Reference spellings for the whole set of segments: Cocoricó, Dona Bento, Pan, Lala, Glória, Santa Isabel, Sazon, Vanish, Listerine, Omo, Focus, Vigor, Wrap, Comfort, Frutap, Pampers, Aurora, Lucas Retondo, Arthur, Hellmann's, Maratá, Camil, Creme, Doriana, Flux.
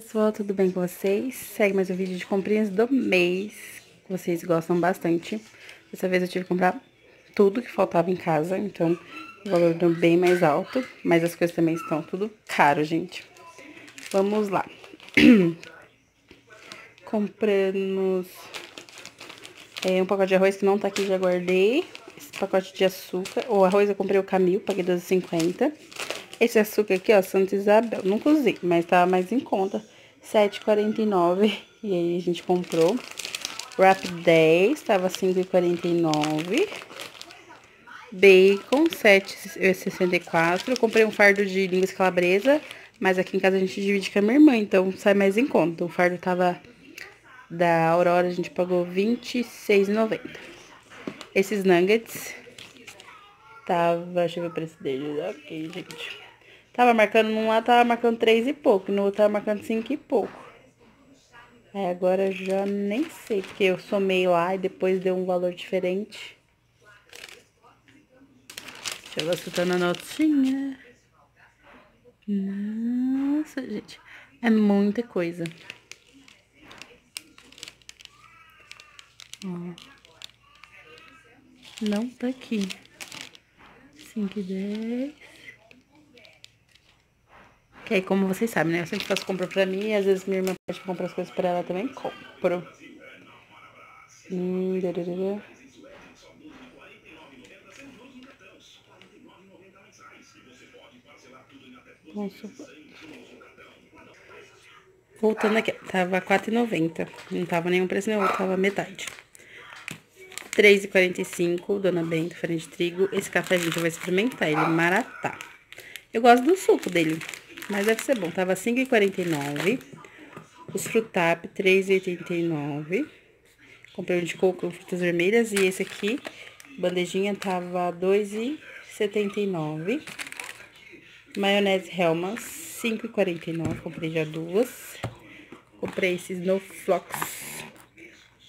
Pessoal, tudo bem com vocês? Segue mais um vídeo de comprinhas do mês, que vocês gostam bastante. Dessa vez eu tive que comprar tudo que faltava em casa, então o valor deu bem mais alto, mas as coisas também estão tudo caro, gente. Vamos lá. Compramos um pacote de arroz que não tá aqui, já guardei. Esse pacote de açúcar, o arroz eu comprei o Camil, paguei R$12,50. Esse açúcar aqui, ó, Santa Isabel, não cozi, mas tava mais em conta, R$7,49, e aí a gente comprou. Wrap 10, tava R$5,49. Bacon, R$7,64. Eu comprei um fardo de linguiça calabresa, mas aqui em casa a gente divide com a minha irmã, então sai mais em conta. O fardo tava da Aurora, a gente pagou R$26,90. Esses nuggets tava, deixa eu ver o preço deles, ok, gente. Tava marcando, num lá tava marcando 3 e pouco, no outro tava marcando 5 e pouco. Aí agora já nem sei, porque eu somei lá e depois deu um valor diferente. Deixa eu ver se tá na notinha. Nossa, gente, é muita coisa. Ó. Não tá aqui. 5,10. Que aí, como vocês sabem, né? Eu sempre faço compra pra mim e às vezes minha irmã pode comprar as coisas pra ela também. Compro. Voltando aqui. Tava R$4,90. Não tava nenhum preço nenhum, tava metade. R$3,45, Dona Bento, farinha de trigo. Esse café, gente, eu vou experimentar, ele maratá. Eu gosto do suco dele, mas deve ser bom. Tava R$5,49. Os Frutap, R$3,89. Comprei um de coco com frutas vermelhas. E esse aqui, bandejinha, tava R$2,79. Maionese Hellmann's, R$5,49. Comprei já duas. Comprei esses no Flux.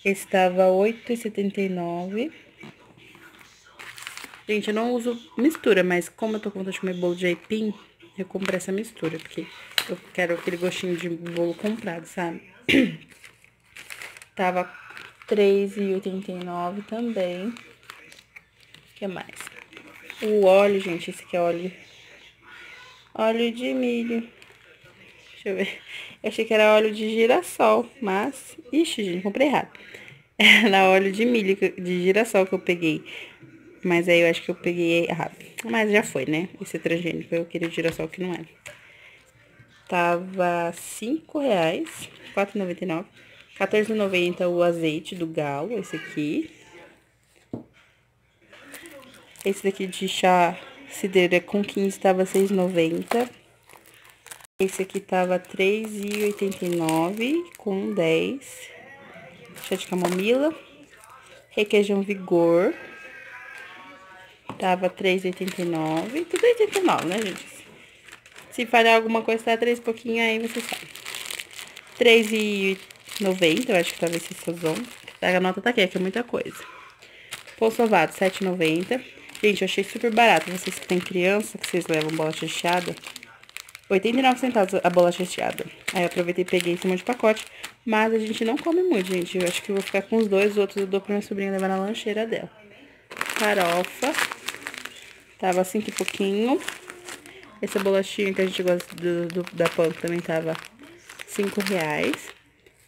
Esse tava R$8,79. Gente, eu não uso mistura, mas como eu tô com vontade de comer bolo de aipim, eu comprei essa mistura, porque eu quero aquele gostinho de bolo comprado, sabe? Tava R$3,89 também. O que mais? O óleo, gente, esse aqui é óleo. Óleo de milho. Deixa eu ver. Eu achei que era óleo de girassol, mas... Ixi, gente, comprei errado. Era óleo de milho, de girassol que eu peguei. Mas aí eu acho que eu peguei errado. Mas já foi, né? Esse é transgênico. Eu queria o girassol que não era. Tava R$5,00. R$4,99. R$14,90 o azeite do galo, esse aqui. Esse daqui de chá cideira com 15 tava R$6,90. Esse aqui tava R$3,89 com 10. Chá de camomila. Requeijão Vigor. Tava R$3,89. Tudo R$89, né, gente? Se falhar alguma coisa, tá 3 pouquinho, aí você sabe. R$3,90, eu acho que tava esse sazon. A nota tá aqui, que é muita coisa. Pão sovado, R$7,90. Gente, eu achei super barato. Vocês que têm criança, que vocês levam bolacha recheada. 89 centavos a bolacha recheada. Aí eu aproveitei e peguei esse monte de pacote. Mas a gente não come muito, gente. Eu acho que eu vou ficar com os dois. Os outros eu dou pra minha sobrinha levar na lancheira dela. Farofa. Tava 5 e pouquinho. Essa bolachinha que a gente gosta da Pan também tava R$5,00.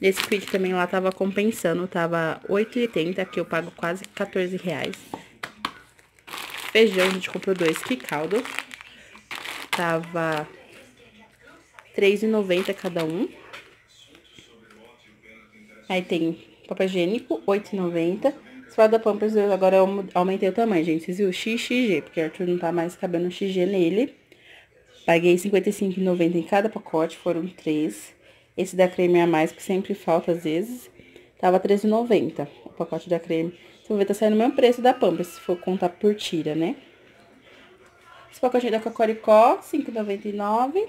E esse kit também lá tava compensando. Tava R$8,80. Aqui eu pago quase R$14,00. Feijão, a gente comprou 2. Que caldo. Tava... R$3,90 cada um. Aí tem papel higiênico, R$8,90. Esse fardo da Pampers, eu agora aumentei o tamanho, gente. Vocês viram o XXG, porque o Arthur não tá mais cabendo XG nele. Paguei R$55,90 em cada pacote, foram 3. Esse da Creme é a mais, que sempre falta às vezes. Tava R$13,90 o pacote da Creme. Então vai estar saindo o mesmo preço da Pampers, se for contar por tira, né? Esse pacotinho da Cocoricó, R$5,99.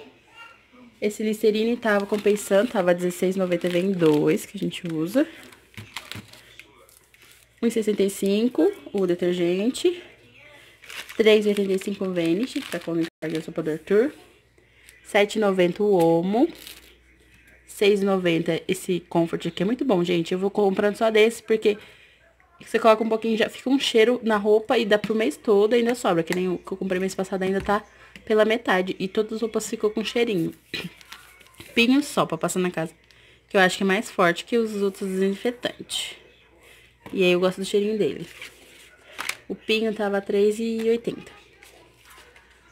Esse Listerine tava compensando, tava R$16,90, vem 2, que a gente usa. R$1,65 o detergente. R$3,85 o Vanish, pra colocar a sopa do Arthur. R$7,90 o Omo. R$6,90 esse Comfort aqui. É muito bom, gente. Eu vou comprando só desse, porque você coloca um pouquinho, já fica um cheiro na roupa e dá pro mês todo, ainda sobra. Que nem o que eu comprei mês passado ainda tá pela metade. E todas as roupas ficou com cheirinho. Pinho só pra passar na casa, que eu acho que é mais forte que os outros desinfetantes. E aí eu gosto do cheirinho dele. O pinho tava R$3,80.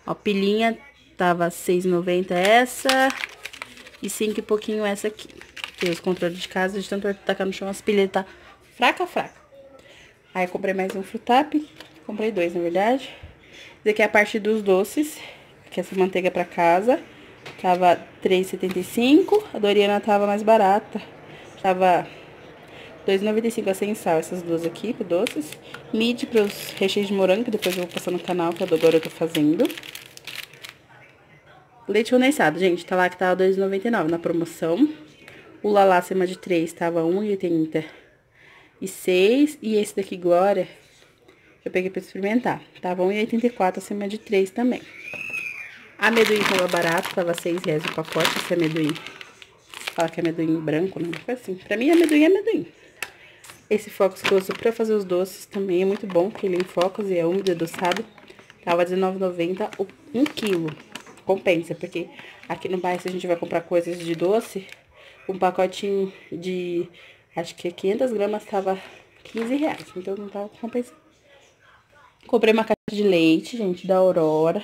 Ó, pilhinha tava R$6,90 essa. E 5 e pouquinho essa aqui. Porque os controles de casa, de tanto Arthur tacar no chão, as pilhas tá fraca. Aí eu comprei mais um Frutap. Comprei dois, na verdade. Esse aqui é a parte dos doces, que é essa manteiga pra casa. Tava R$3,75. A Doriana tava mais barata. Tava R$2,95 a sem sal, essas duas aqui, para doces. Midi para os recheios de morango, que depois eu vou passar no canal, que agora eu tô fazendo. Leite condensado, gente, tá lá que tava R$2,99 na promoção. O Lala acima de 3 tava R$1,86. E esse daqui, Glória, eu peguei para experimentar. Tava R$1,84 acima de 3 também. Amendoim tava barato, tava R$6 o pacote, esse amendoim. Fala que é amendoim branco, né? Assim, pra mim, amendoim é amendoim. Esse Focus que eu uso pra fazer os doces também é muito bom, porque ele é em Focus e é úmido e adoçado. Tava R$19,90 um quilo. Compensa, porque aqui no bairro, se a gente vai comprar coisas de doce, um pacotinho de, acho que 500 gramas, tava R$15. Então, não tava compensando. Comprei uma caixa de leite, gente, da Aurora.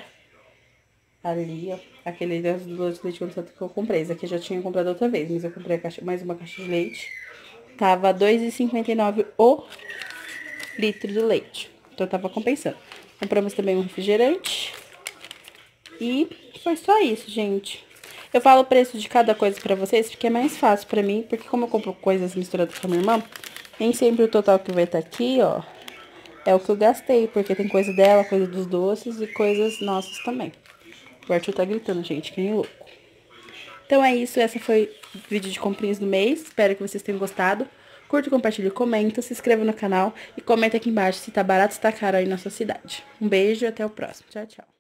Ali, ó. Aquele das duas de leite condensado que eu comprei. Esse aqui eu já tinha comprado outra vez, mas eu comprei a caixa, mais uma caixa de leite. Tava R$2,59 o litro do leite. Então tava compensando. Compramos também um refrigerante. E foi só isso, gente. Eu falo o preço de cada coisa pra vocês, porque é mais fácil pra mim. Porque como eu compro coisas misturadas com a minha irmã, nem sempre o total que vai estar aqui, ó, é o que eu gastei. Porque tem coisa dela, coisa dos doces e coisas nossas também. O Arthur tá gritando, gente, que nem louco. Então é isso, esse foi o vídeo de comprinhas do mês. Espero que vocês tenham gostado. Curta, compartilha, comenta, se inscreva no canal e comenta aqui embaixo se tá barato, se tá caro aí na sua cidade. Um beijo e até o próximo. Tchau, tchau.